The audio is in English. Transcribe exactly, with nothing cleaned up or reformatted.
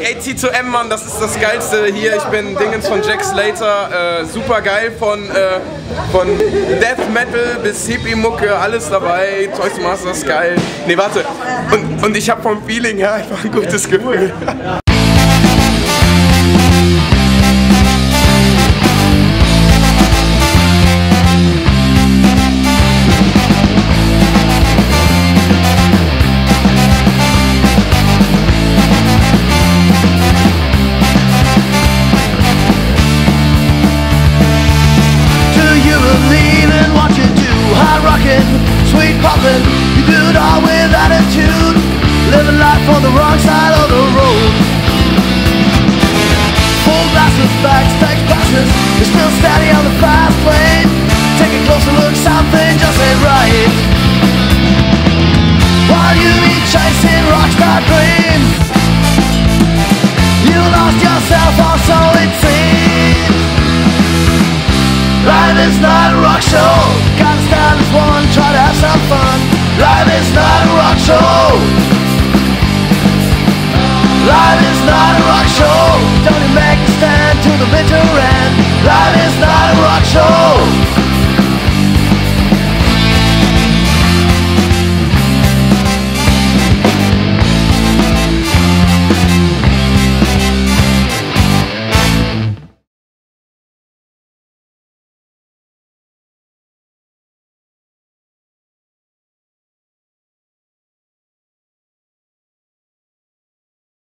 Ey, T zwei M, Mann, das ist das Geilste hier. Ich bin Dingens von Jack Slater, äh, super geil von, äh, von Death Metal bis Hippie-Mucke, alles dabei. Toys two Masters, geil. Ne, warte. Und, und ich hab vom Feeling her einfach ein gutes Gefühl. Sweet poppin', you do it all with attitude, living life on the wrong side of the road. Full glasses, facts, thanks passes, you're still steady on the fast lane. Take a closer look, something just ain't right. While you be chasing rockstar dreams, you lost yourself, or so it seems. Life is not a rock show, gotta stand as one, try to have some fun. Life is not a rock show. Life is not a rock show. Don't you make a stand to the bitter end. Life is